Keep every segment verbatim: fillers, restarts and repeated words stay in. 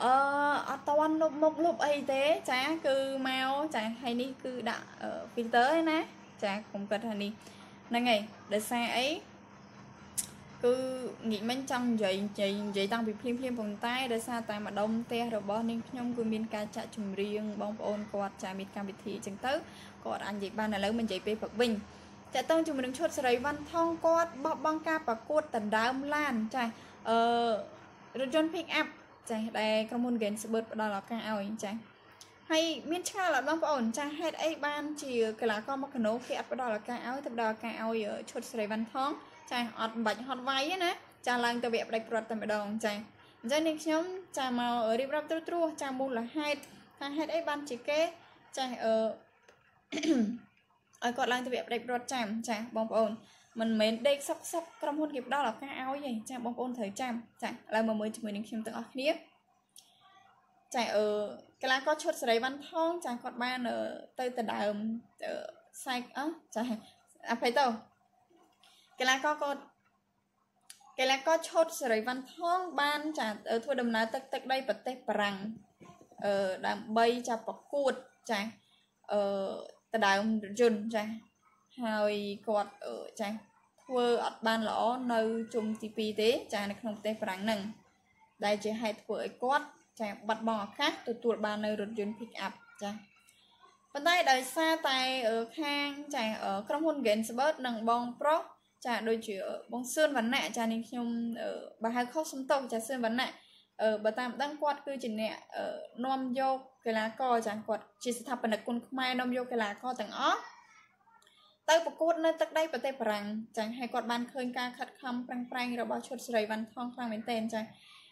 ở toàn lục một lục ấy thế chả cứ màu chả hay đi cứ đã ở filter nè chả cũng cần hay đi này ngày để xe ấy cứ nghĩ bên trong giấy giấy giấy đang bị phim phim vòng tay để xa tại mà đông te rồi bỏ nên nhung cứ miên ca chả chùm riêng bông ôn quạt chả miên cam bị thị chứng tớ còn anh chị ban là lớn mình chạy về Phật Bình chả tông chùm mình chốt sợi văn thong quạt bọc băng ca và cột tần đá âm lan chả ờ rồi John pick up chạy đây các môn game sẽ bớt đó là càng ao anh chạy hay miễn cha là băng ổn chạy hết ấy ban chỉ cái là con một cái nấu kẹp đó là càng ao tập đó càng ao ở chốt sợi văn thong chạy hot bạch hot váy nè cha lang tao đẹp đẹp tầm đồng chạy gia đình nhóm cha màu ở đi ra tru tru cha mua là hai hết ấy ban chỉ kế chạy ở ở còn lang tao đẹp đẹp rọt chạm chạy bóng ổn mình mến đây sắp sắp trong hôn kịp đó là cái áo gì chạm bóng ôn thời chạm chạy là mà mới mình đến tự biết chạy ở cái lá có chốt sấy văn thong chạy còn ban ở tây tần đảo sai á chạy à phải tàu cái lá có con cái lá có chốt sấy văn thong ban chạy ở thua đầm ná tật tật đây bật tê prang ở đám bay chạy bọc cuột chạy ở tần đảo dồn chạy hai quạt ở trái vừa ở ban lõ nơi chung tê pê thế trái này không tê phẳng nè đây chỉ hai tuổi quạt trái bật bò khác từ tuổi ban nơi đột nhiên pick up trái bên tay đời xa tay ở khang trái ở trong hôn game sport nằng bong pro trái đôi chỉ ở bong sơn vấn nạn trái nên nhung ở bà hai khóc súng tông trái sơn vấn nạn ở bà tam đang quạt cứ chỉ nè ở nom vô cái lá co trái quạt chỉ sẽ thập phần đặc côn mai nom vô cái lá co tầng ó tới một cốt nơi tắc đây và tây rằng chẳng hay còn ban khơi ca khát khăm prang prang rồi bao chuột sấy văn thong sang bên tên chẳng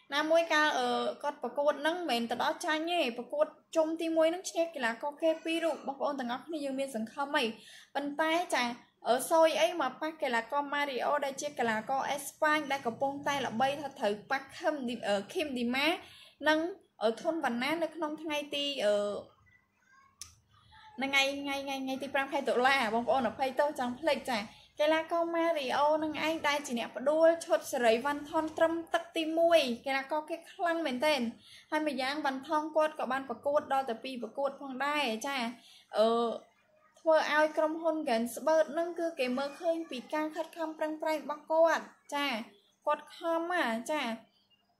nam môi ca ở con một cốt nâng mền từ đó cha nhỉ một cốt trong tim môi nâng che kì là có kê pi rụng bọc ôn từng ngóc như dương miên dừng khăm mày bàn tay chẳng ở soi ấy mà pack kì là con Mario đây che kì là con Espagne đây có bông tay là bay thật thử pack khăm đi ở kim đi má nâng ở thôn vằn ná nơi không thay ti ở ngày ngày ngày ngày thì pram khai tổ la bóng ôn ở khai tổ trong lịch trả cái là con Mario nâng anh đây chỉ nẹp đua chốt sấy văn thon trâm tắc tim mùi cái là có cái khăn mình tên hai mươi giang văn thon quật có ban và cột đo từ pi và cột phong đai trả ở thua ao trong hôn gần bớt nâng cứ cái mơ khơi vì càng khát khăm prang prang bóc quạt trả quạt khăm à trả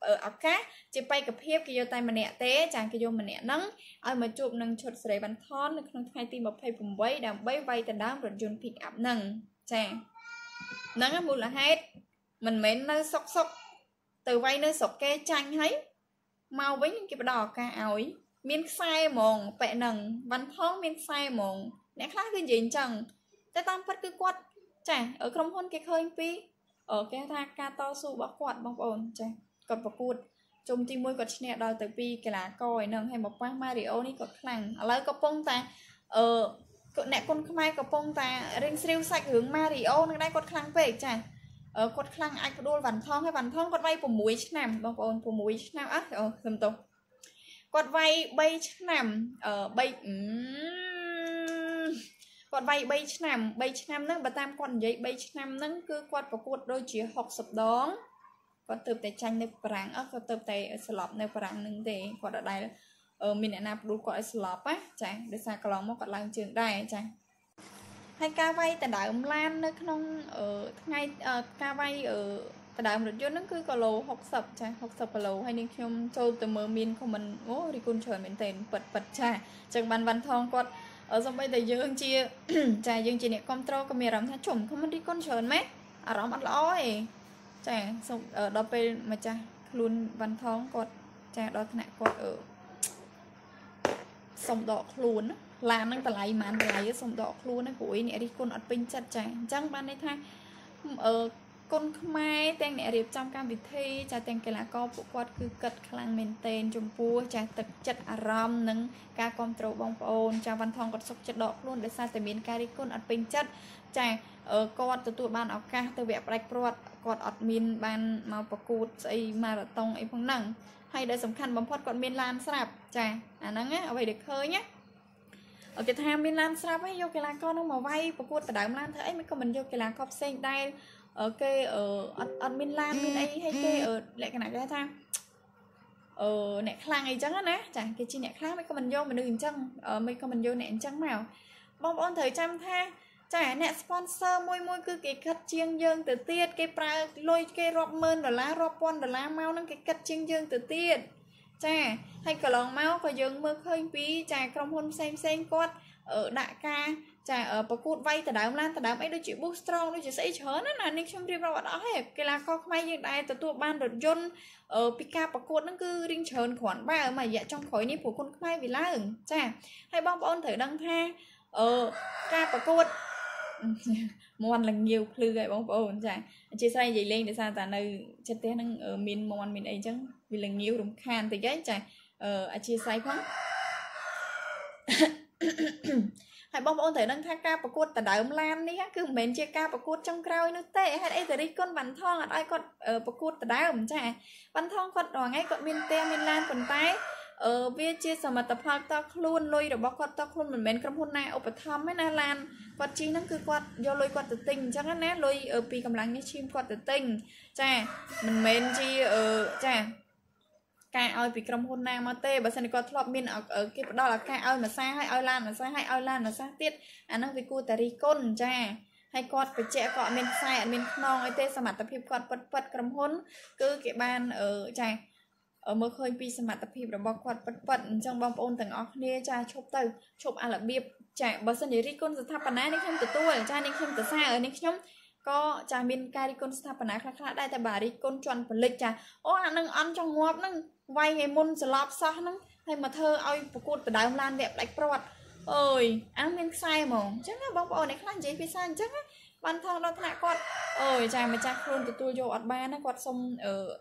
ở áo cá chỉ bay cặp hiệp kia tay mình nhẹ té chàng kia vô mình nhẹ nắng ai mà chụp nâng chốt sấy bắn thon nâng nâng hai tim một phay cùng bay đầm bay bay tần đám rồi chôn pick up nâng chàng nâng á muốn là hết mình mến nơi sọc sọc từ vay nơi sọc kê chanh thấy màu với những cái đỏ ca áo ấy miên sai mòn vẽ nâng bắn thon miên sai mòn nét khác cái gì chẳng tay tam phát cứ quát chàng ở trong hôn cái khơi pi ở cái tha ca to su bóc quạt bóc ồn chàng còn vào cuộc trong tim môi còn nhẹ đòi từ pi cái lá coi nâng hay một quang Mario này còn khẳng lấy có bông ta ở cậu nè con mai có bông ta ring siêu sạch hướng Mario này đây còn khẳng về chả ở còn khẳng ai có đôi vằn thong hay vằn thong còn bay của muối nằm bông còn của muối nằm á ở cầm tục còn vay bay nằm ở bay còn vay bay nằm bay nằm nâng bà tam còn giấy bay nằm nâng cứ quạt vào cuộc đôi chỉ học sập đón còn từ tay tranh nơi prang ở còn từ tay slop nơi prang nâng để còn ở đây ở mình đã nạp đủ gọi slop á chẳng để xa cái lòng mà còn làm trường đài chẳng hay ca vay tại đại ông lan nó không ở ngay ca vay ở tại đại ông được vô nó cứ có lô học sập chẳng học sập và lô hay nên không châu từ mơ mình không mình ngố thì con trời mình tên bật bật chả chẳng bàn văn thong còn ở dòng bây giờ dương chia chả dương chị này control có mẹ rắm thả chủng không đi con trời mẹ à rắm ăn lõi chàng xong ở đó bên mà chàng luôn văn thong cột cha đó thằng cột ở sông đỏ luôn làm năng tờ lại màn lại sông đỏ luôn đấy của anh đi con ở bên chặt chạy chẳng ban đấy thay ở con mai tên mẹ đẹp trong cam vịt thi cha tên cái lá co của quạt cứ cật khăn mền tên chùm pua cha tật chật ram nâng ca con trâu bông ôn cha văn thong cột sốc chật đỏ luôn để xa từ miền ca đi con ở bên chặt chạy ở con từ tụi ban áo ca từ vẹt bạch ruột quạt ở miền ban màu bạc cột ấy mà tông ấy phong nặng hay để sống khăn bấm phật còn miền lan sạp chạy à nắng á ở vậy được hơi nhé ở cái tham miền lan sạp ấy vô cái lá con nó màu vay bạc cột từ đảo lan thế ấy mới có mình vô cái lá cọp sen đây ở cái ở admin lan bên ấy hay cái ở lại cái này cái thang ở nẹt khang ấy trắng á nè chẳng cái chi nẹt khang mấy con mình vô mình đừng trắng ở mấy con mình vô nẹt trắng màu bong bóng thời trăm tha chả nẹt sponsor môi môi cứ cái cắt chiêng dương từ tiết cái pra lôi cái rop mơn đờ lá rop pon đờ lá mau nó cái cắt chiêng dương từ tiết chả hay cả lòng mau có dương mơ khơi bí chả trong hôn xem xem quát ở đại ca chả ở bậc cột vay từ đám lan từ đám ấy đôi chị book strong đôi chị sẽ chớ nữa là nên trong riêng ra đó hết cái là kho may như đây từ tua ban đột dôn ở pika bậc cột nó cứ riêng chớn khoảng ba ở mà dạ trong khối ní của con may vì lá ửng chả hay bong bóng thử đăng tha ở ca bậc cột món là nhiều lư gậy bong bóng chả chia sẻ gì lên để sao ta nơi chết té năng ở miền mòn miền ấy chẳng vì là nhiều đúng khan thì cái chả ở chia sẻ quá hãy bong bóng thể nâng thang ca bạc cốt tại đại ông lan đi ha cứ mến chia ca bạc cốt trong cao nó tệ hay đây đi con bắn thong ở đây con ở bạc cốt tại đại ông trẻ bắn thong con đỏ ngay con miền tây miền lan quần tay ở bia chia sẻ mà tập hợp tao luôn lôi được bao con tao luôn mình mến cầm hôn này ở bờ thăm mấy na lan quạt chi nó cứ quạt do lôi quạt từ tình chắc nè lôi ở pì cầm láng như chim quạt từ tình trẻ mình mến chi ở trẻ cái ao bị cầm hôn nam mà tê bà sen có thọp miên ở ở cái đó là cái ao mà sai hay ao lan mà sai hay ao lan mà sai tiết anh đang bị cô ta đi côn cha hay quạt phải che cọ miên sai ở miên non ấy tê mặt tập hiệp quạt quật quật cầm hôn cứ cái ban ở cha ở mơ khơi pi mặt tập hiệp là bọc quạt quật quật trong bong ôn tầng óc nia cha chụp từ chụp à là biệp cha bà sen để đi côn từ tháp bà nãy đi không từ tôi cha đi không từ sai ở đi không có cha miên ca đi côn tháp bà nãy khác đây tại bà đi côn tròn phần lịch cha ô anh đang ăn trong ngọt năng vay ngày môn sẽ lọp sao nóng hay mà thơ ơi của cô từ đám lan đẹp lạch bọt ơi ăn miếng sai mà chắc là bóng bò này khăn giấy phía sang chắc á ban thong đó lại con ơi chàng mà chắc luôn từ tôi vô ọt ba nó quạt xong ở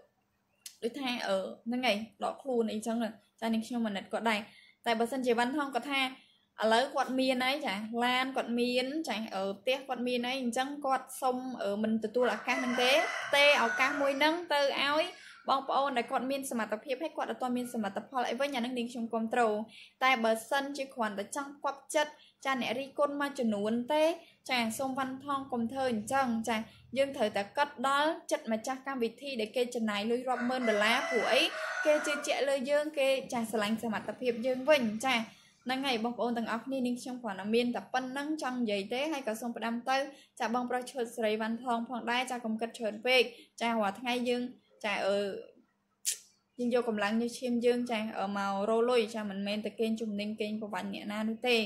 đứa thai ở nó ngày đó luôn ấy chẳng là cho nên khi mà nét có đầy tại bà sân chế ban thong có tha ở lấy quạt miên ấy chẳng lan quạt miên chẳng ở tiếc quạt miên ấy chẳng quạt xong ở mình từ tôi là khăn năng tế tê áo cá môi nâng tơ áo ấy bong bóng này còn miên sầm mặt tập hiệp hay còn là toàn miên sầm mặt tập họ lại với nhà năng đình trong control tại bờ sân chỉ còn là trong quặp chất cha nè đi côn ma chuẩn uốn té chàng sông văn thong cùng thơ chẳng chàng dương thời ta cất đó chất mà cha cam bị thi để kê chân này lôi rọp mơn đờ lá của ấy kê chia chẽ lôi dương kê chàng sờ lạnh sầm mặt tập hiệp dương vinh chàng năng ngày bong bóng tầng óc nên trong khoảng là miên tập phân năng trong giấy tế hay cả sông và đam tư cha bong pro chuột sấy văn thong phong đai cha cùng cất chuột về cha hòa thay dương chà ở nhưng vô cùng lắng như chim dương chàng ở màu rô lôi chàng mình men từ kênh trùng ninh kênh của bạn nhẹ na đu tê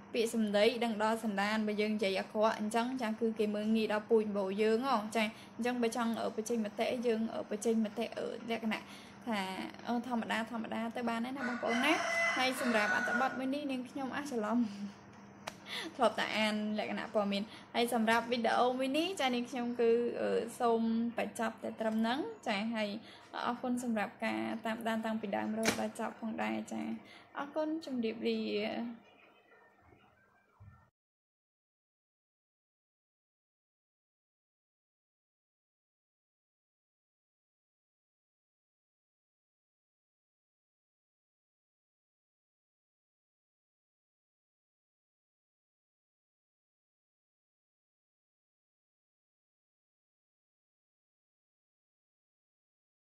bị xùm đấy đằng đo sẵn đàn bởi dương dạy khó ảnh chẳng chàng cứ cái mơ nghi đó bùi bổ dương không chàng chẳng bởi chăng ở bởi chênh mà tệ dương ở bởi chênh mà tệ ở lẹ cái này thà thông mà đa thông mà đa tới bàn ấy là bông bà ôn nét hay xùm ra bạn tạm bọt mới đi nên nhóm á lòng thọp tại an lại cái nạp của mình hay sầm rạp video mini cho nên trong cứ xôm phải chọc để trầm nắng chàng hay ở con sầm rạp cả tạm đan tăng bị đam rồi phải chọc còn đây chàng ở con trong điệp đi